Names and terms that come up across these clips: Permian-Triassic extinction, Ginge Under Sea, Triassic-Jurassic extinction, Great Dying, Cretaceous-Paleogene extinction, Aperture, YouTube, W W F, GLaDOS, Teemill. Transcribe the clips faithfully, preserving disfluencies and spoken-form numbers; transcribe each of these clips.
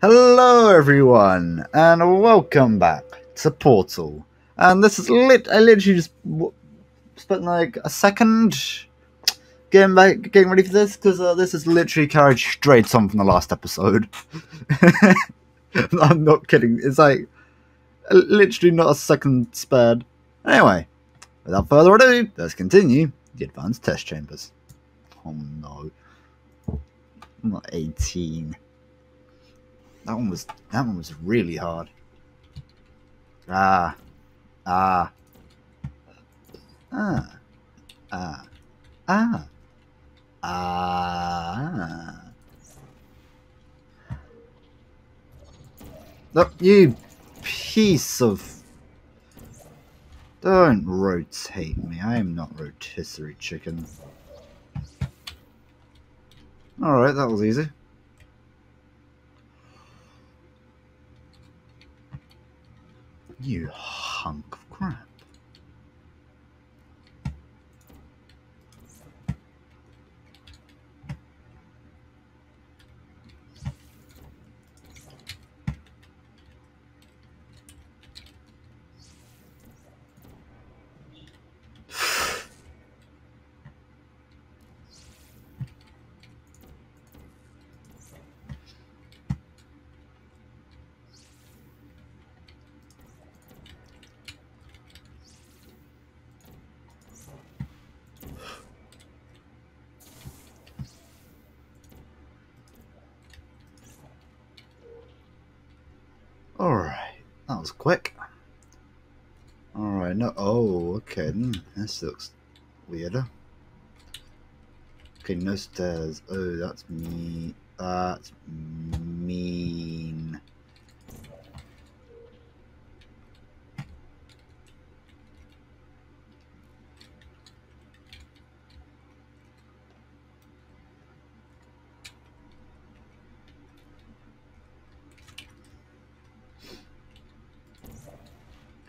Hello everyone, and welcome back to Portal. And this is lit. I literally just w spent like a second getting back, getting ready for this because uh, this is literally carried straight on from the last episode. I'm not kidding. It's like literally not a second spared. Anyway, without further ado, let's continue the advanced test chambers. Oh no, I'm not eighteen. That one was that one was really hard. Ah, ah, ah, ah, ah, ah. Look, you piece of! Don't rotate me. I am not rotisserie chicken. All right, that was easy. You hunk of crap. Alright, that was quick. Alright, no. Oh, okay. This looks weirder. Okay, no stairs. Oh, that's me. That's mean.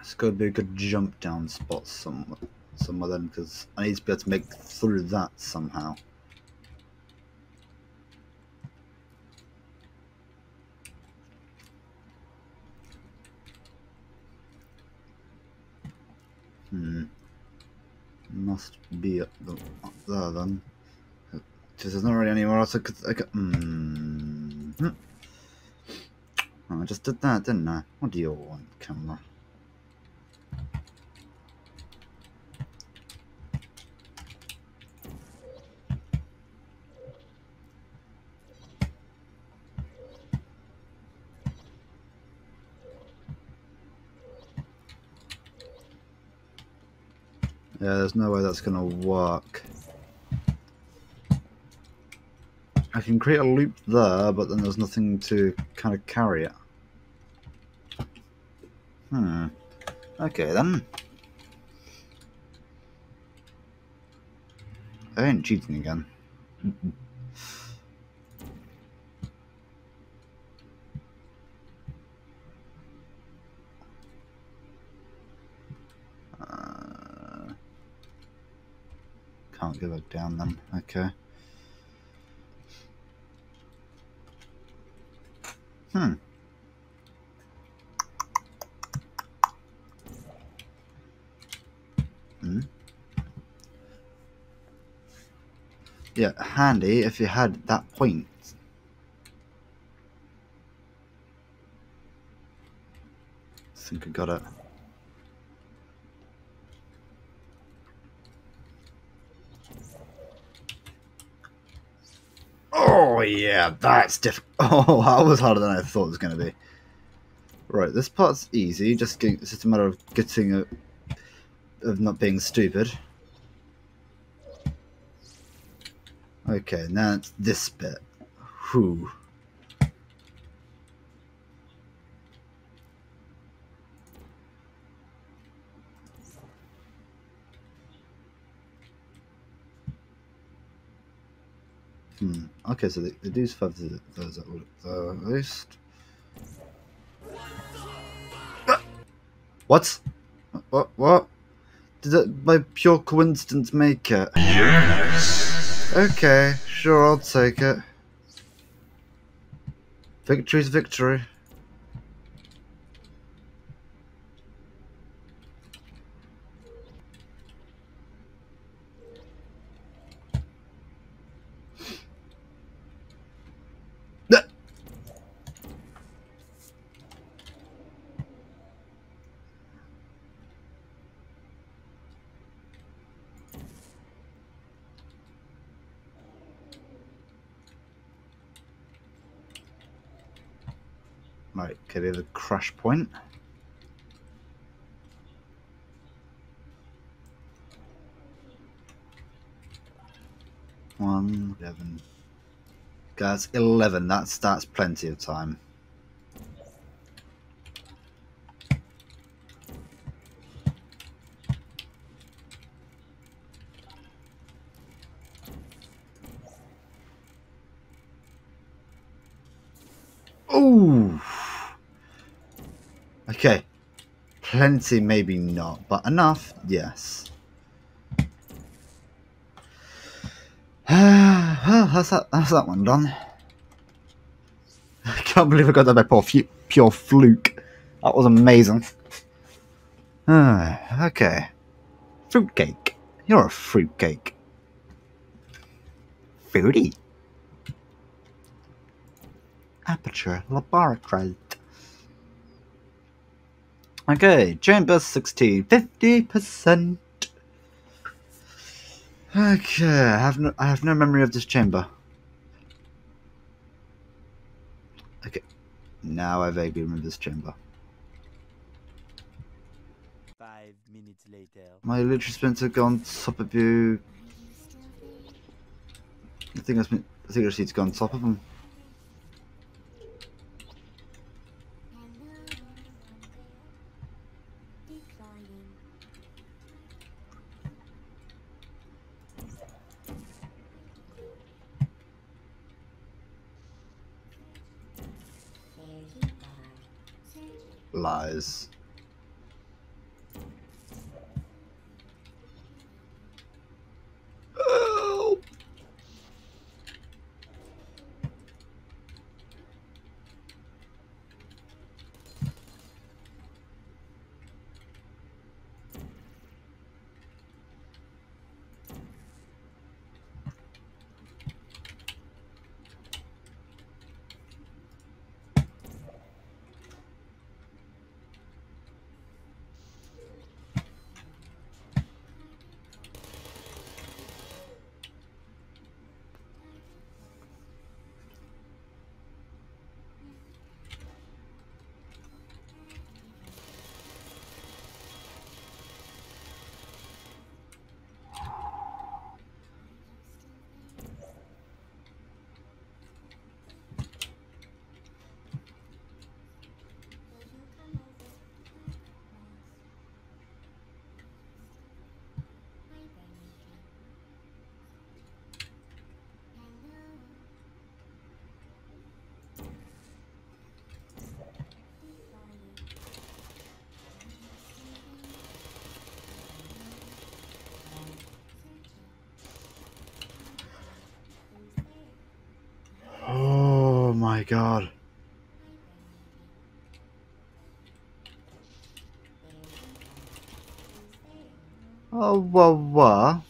It's got to be a good jump down spot somewhere, somewhere then, because I need to be able to make through that somehow. Hmm. Must be up, the, up there then. Because there's not really anywhere else I could. I could mm hmm. Oh, I just did that, didn't I? What do you want, camera? Yeah, there's no way that's gonna work. I can create a loop there, but then there's nothing to kind of carry it. Hmm. Okay then. I ain't cheating again. Can't go back down then, okay. Hmm. Hmm. Yeah, handy if you had that point. I think I got it. Oh yeah, that's diff- Oh, that was harder than I thought it was going to be. Right, this part's easy. Just getting, it's just a matter of getting a, of not being stupid. Okay, now it's this bit. Whew. Hmm. Okay, so they, they do survive the, those at the least. What? What? What? Did it by pure coincidence make it? Yes. Okay, sure, I'll take it. Victory's victory. Might get it a crash point. One, eleven. Guys, eleven. That's, that's plenty of time. Ooh! Okay, plenty maybe not, but enough, yes. Well, how's that, how's that one done? I can't believe I got that by pure, pure fluke. That was amazing. Uh, okay. Fruitcake. You're a fruitcake. Foodie. Aperture laboratory. Okay, chamber sixteen, fifty percent. Okay, I have no, I have no memory of this chamber. Okay, now I vaguely remember this chamber. Five minutes later, my literary splinter gone top of you. I think I, I think I see it's gone top of them. Lies. Oh. Oh my God. Oh, whoa, whoa.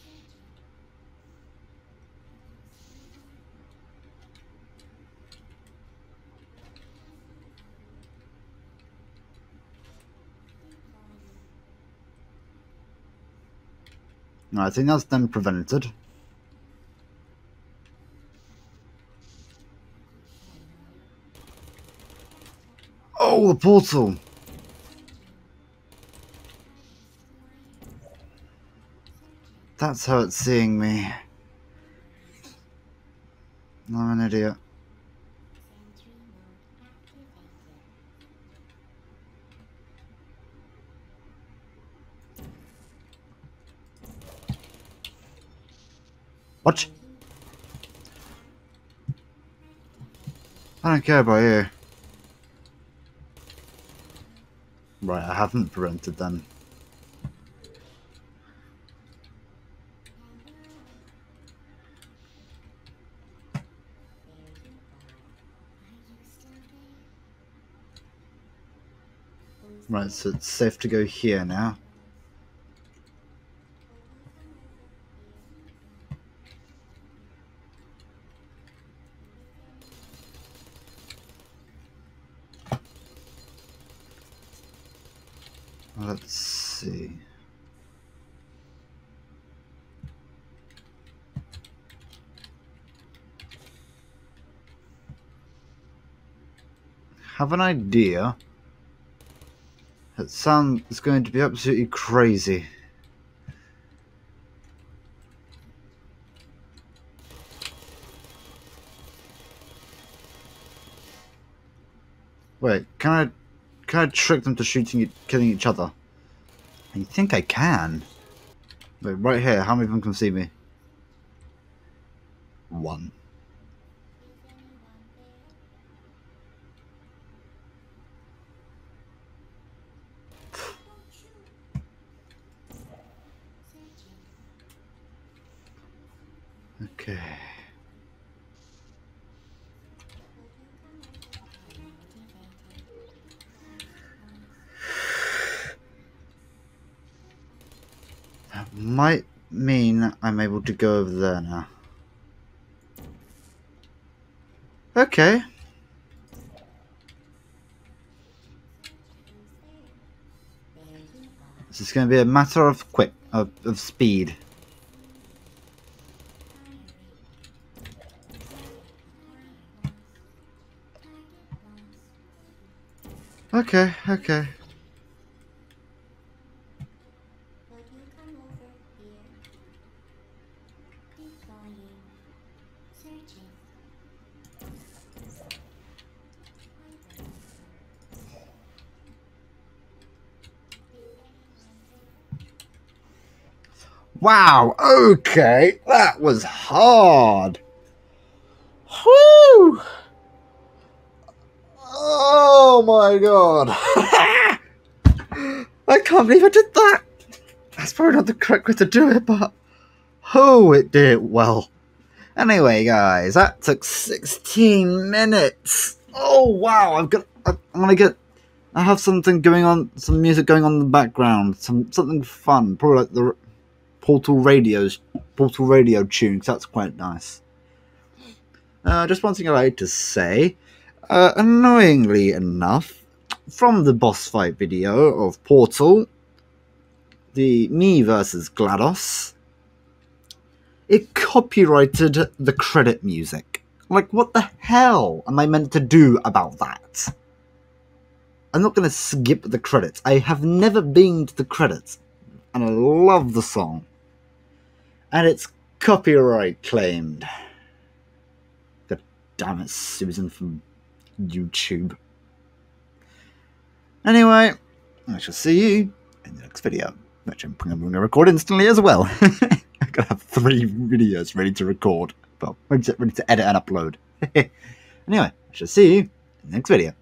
No, I think that's then prevented. Oh, the portal! That's how it's seeing me. I'm an idiot. What? I don't care about you. Right, I haven't prevented them. Right, so it's safe to go here now. Let's see. Have an idea. That sound is going to be absolutely crazy. Wait, can I can I trick them to shooting it, killing each other? I think I can. Wait, right here. How many of them can see me? One. Okay. That might mean I'm able to go over there now. Okay. This is going to be a matter of quick, of, of speed. Okay, okay. Wow, okay, that was hard. Whew. Oh my god! I can't believe I did that! That's probably not the correct way to do it, but... oh, it did well. Anyway, guys, that took sixteen minutes! Oh, wow, I've got... I'm gonna get... I have something going on, some music going on in the background. Some Something fun, probably like the Portal Radio's... Portal Radio tune, because that's quite nice. Uh, just one thing I'd like to say... Uh, annoyingly enough, from the boss fight video of Portal, the me versus GLaDOS, it copyrighted the credit music. Like, what the hell am I meant to do about that? I'm not going to skip the credits. I have never been to the credits, and I love the song. And it's copyright claimed. God damn it, Susan from YouTube. Anyway, I shall see you in the next video, which I'm going to record instantly as well. I gotta have three videos ready to record, well, ready to edit and upload. Anyway, I shall see you in the next video.